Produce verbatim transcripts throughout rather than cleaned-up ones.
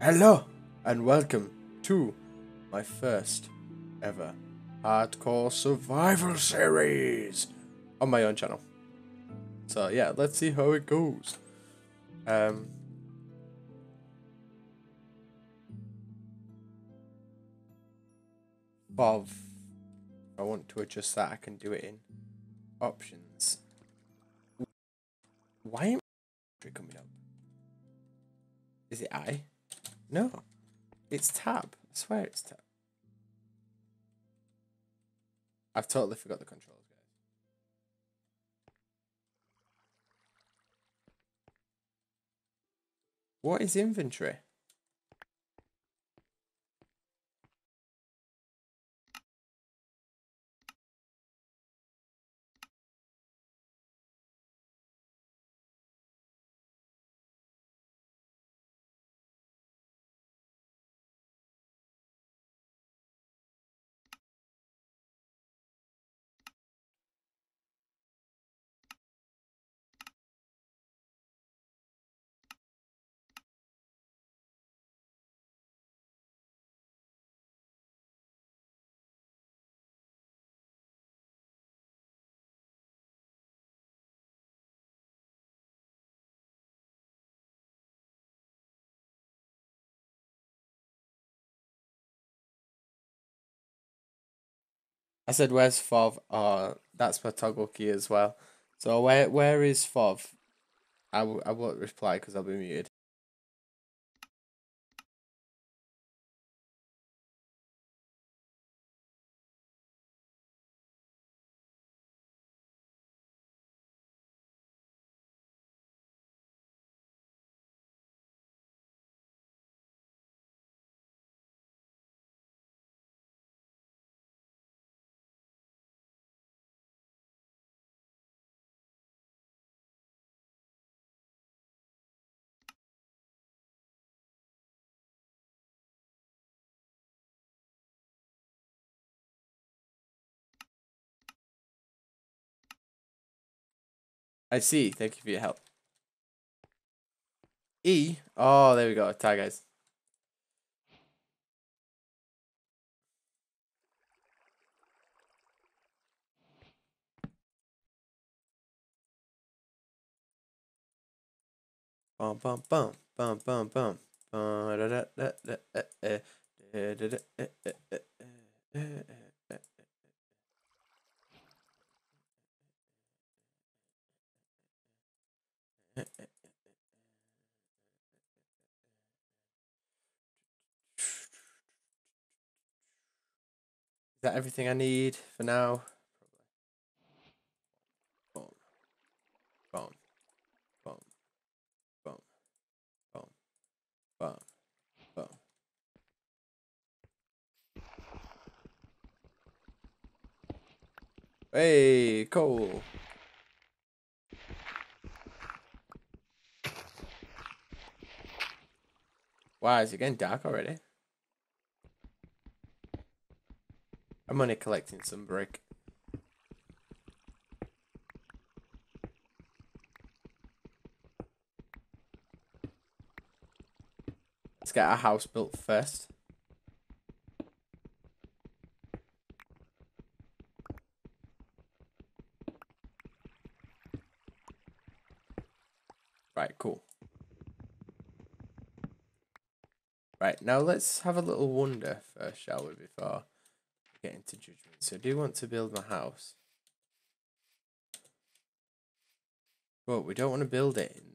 Hello and welcome to my first ever hardcore survival series on my own channel. So yeah, let's see how it goes. Um Bob, I want to adjust that. I can do it in options. Why am I coming up? Is it I? No, it's tab. I swear it's tab. I've totally forgot the controls, guys. What is inventory? I said, where's F O V? Oh, that's my toggle key as well. So where where is F O V? I, w I won't reply because I'll be muted. I see. Thank you for your help. E. Oh, there we go. Tag, guys. Bum bum bum bum bum bum. Bum da da da da da da da da da da da da da. Is that everything I need for now? Boom. Boom. Boom. Boom. Boom. Boom. Boom. Hey, cool. Wow, is it getting dark already? I'm only collecting some brick. Let's get our house built first. Right, cool. Right, now let's have a little wonder first, shall we, before we get into judgment. So I do want to build my house. But we don't want to build it in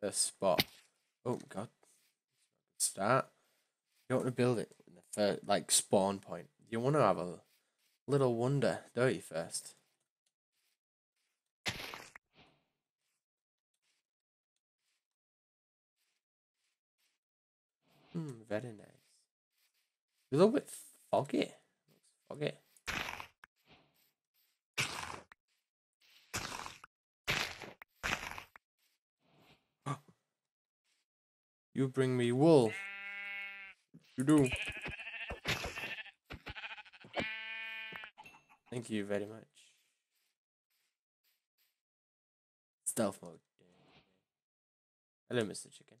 the first spot. Oh, God. Start. You don't want to build it in the first, like, spawn point. You want to have a little wonder, don't you, first? Hmm, very nice. A little bit foggy. Foggy. You bring me wool. You do. Thank you very much. stealth mode. I didn't miss the chicken.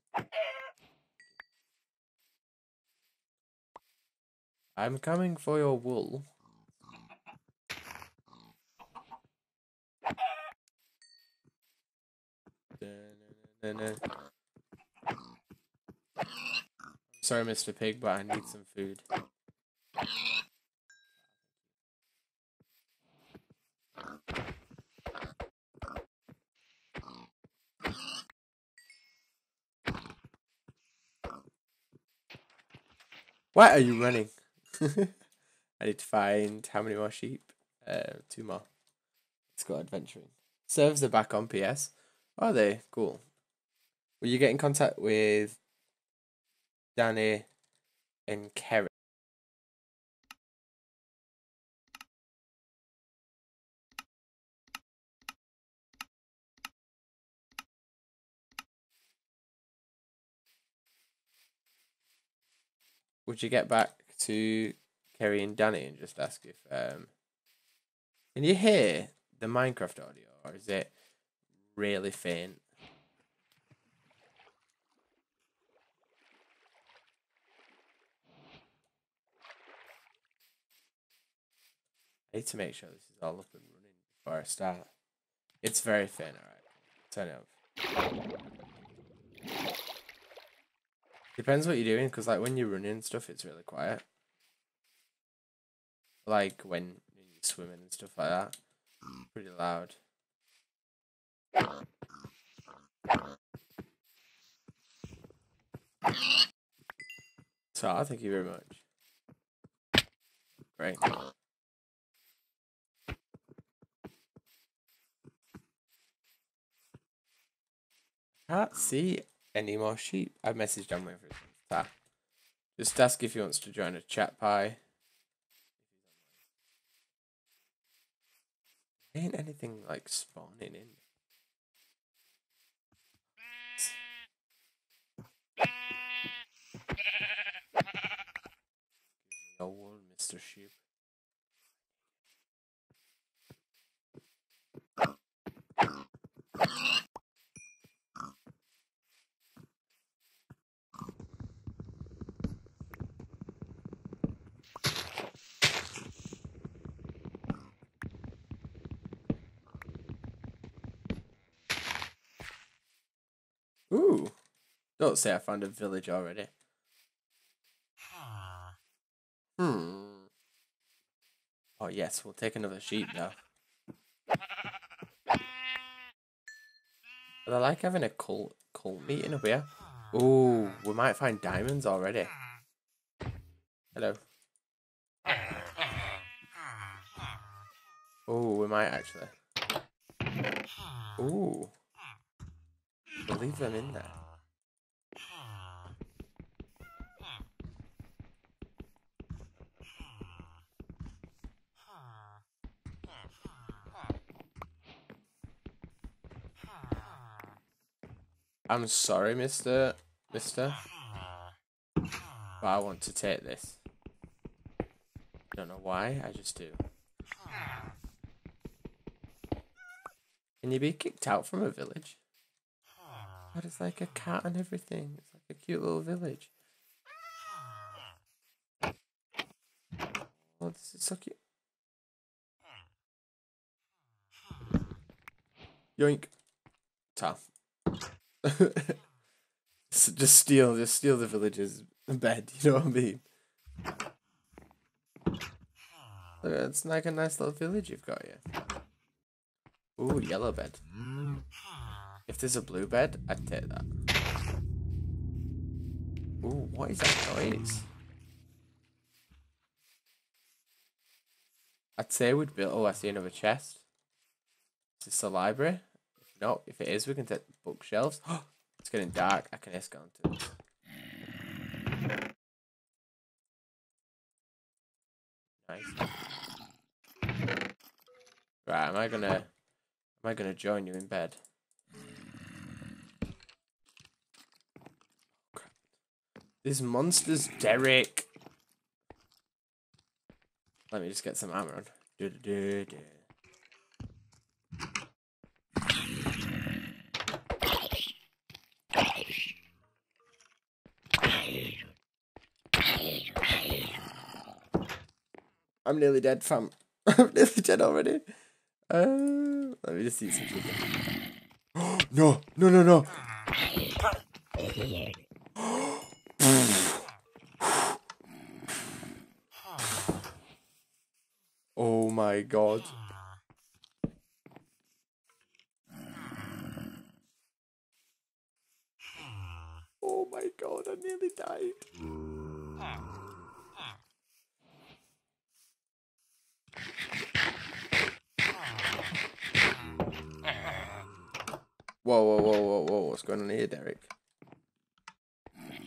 I'm coming for your wool. Sorry, Mister Pig, but I need some food. Why are you running? I need to find how many more sheep? Uh, two more. Let's go adventuring. Serves are back on P S. Are they? Cool. Will you get in contact with Danny and Kerry? Would you get back to Kerry and Danny and just ask if um can you hear the Minecraft audio, or is it really faint? I need to make sure this is all up and running before I start. It's very thin, alright. Turn it off. Depends what you're doing, because like when you're running and stuff, it's really quiet. Like when you're swimming and stuff like that, pretty loud. So, thank you very much. Great. Can't see any more sheep. I've messaged him with that. Just ask if he wants to join a chat pie. Ain't anything like spawning in. No one, Mister Sheep. Ooh, don't say I found a village already. Hmm. Oh yes, we'll take another sheep now. But I like having a cult, cult meeting up here. Ooh, we might find diamonds already. Hello. Ooh, we might actually. Ooh. We'll leave them in there. I'm sorry, Mister Mister, but I want to take this. I don't know why, I just do. Can you be kicked out from a village? God, it's like a cat and everything. It's like a cute little village. Oh, this is so cute. Yoink. Tough. Just steal, just steal the village's bed, you know what I mean? Look, it's like a nice little village you've got here. Ooh, yellow bed. If there's a blue bed, I'd take that. Ooh, what is that noise? I'd say we'd build... Oh, I see another chest. Is this a library? If not, if it is, we can take bookshelves. Oh, it's getting dark. I can escort onto this. Nice. Right, am I gonna... Am I gonna join you in bed? This monster's Derek. Let me just get some armor on. Du -du -du -du. I'm nearly dead, fam. I'm nearly dead already. Uh, let me just eat some sugar. Oh, no, no, no, no. Oh my god. Oh my god, I nearly died. Whoa, whoa, whoa, whoa, whoa, what's going on here, Derek? I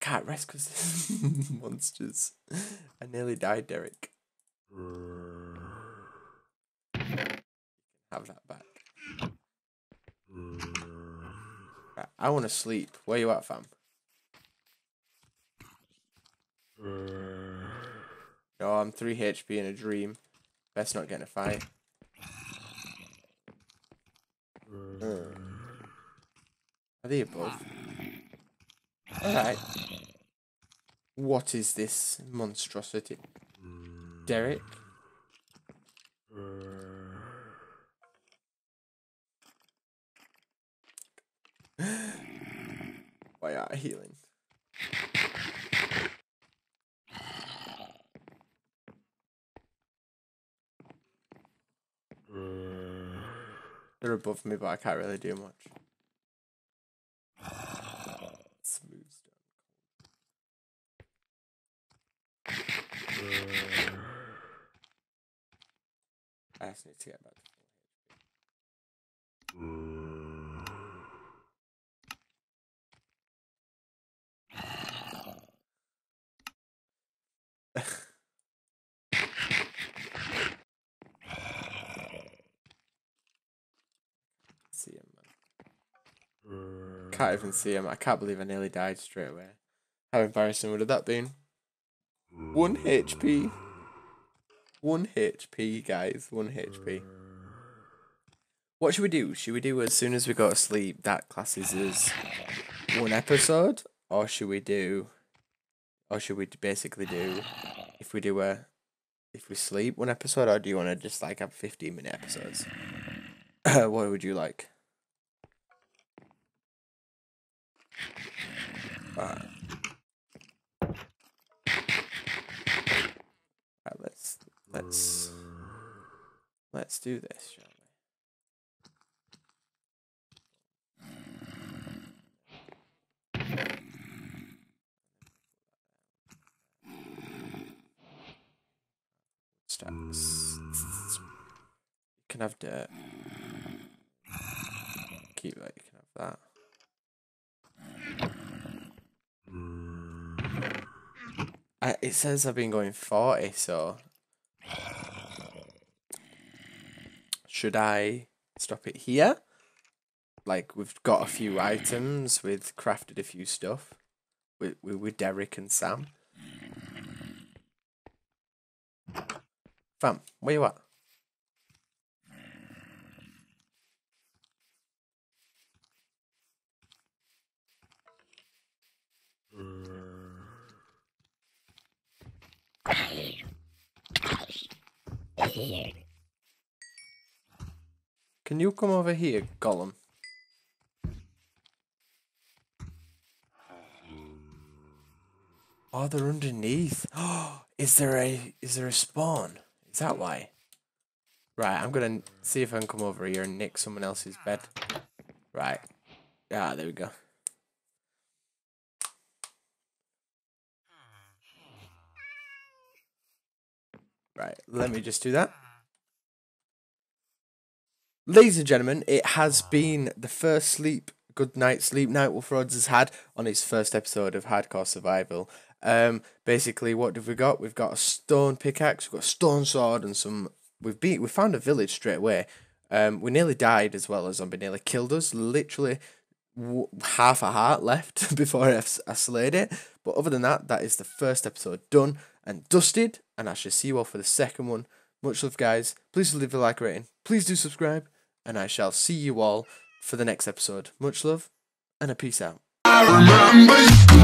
can't rest because this monsters. I nearly died, Derek. Have that back. Right, I want to sleep. Where you at, fam? No, I'm three H P in a dream. Best not get in a fight. Uh, are they above? Alright. What is this monstrosity? Derek? Why are I healing? They're above me, but I can't really do much. Smooth stone. I just need to get back to full H P. Can't even see him. I can't believe I nearly died straight away. How embarrassing would have that been? one H P. one H P, guys. one H P. What should we do? Should we do as soon as we go to sleep, that classes as one episode? Or should we do... Or should we basically do... If we do a... If we sleep, one episode? Or do you want to just, like, have fifteen minute episodes? What would you like? Right. Right, let's let's let's do this, shall we? Stacks. You can have dirt. Keep that. You can have that. I, it says I've been going forty, so should I stop it here? Like, we've got a few items, we've crafted a few stuff with with, with Derek and Sam. Fam, where you at? Can you come over here, Gollum? Oh, they're underneath. Oh, is there a is there a spawn? Is that why? Right, I'm gonna see if I can come over here and nick someone else's bed. Right. Ah, there we go. Right, let me just do that. Ladies and gentlemen, it has been the first sleep, good night sleep night Wolf Rhodes has had on his first episode of Hardcore Survival. Um, basically, what have we got? We've got a stone pickaxe, we've got a stone sword, and some... We've beat, we found a village straight away. Um, we nearly died as well, as zombie nearly killed us. Literally w half a heart left before I, I slayed it. But other than that, that is the first episode done and dusted. And I shall see you all for the second one. Much love, guys. Please leave a like rating. Please do subscribe. And I shall see you all for the next episode. Much love and a peace out. I remember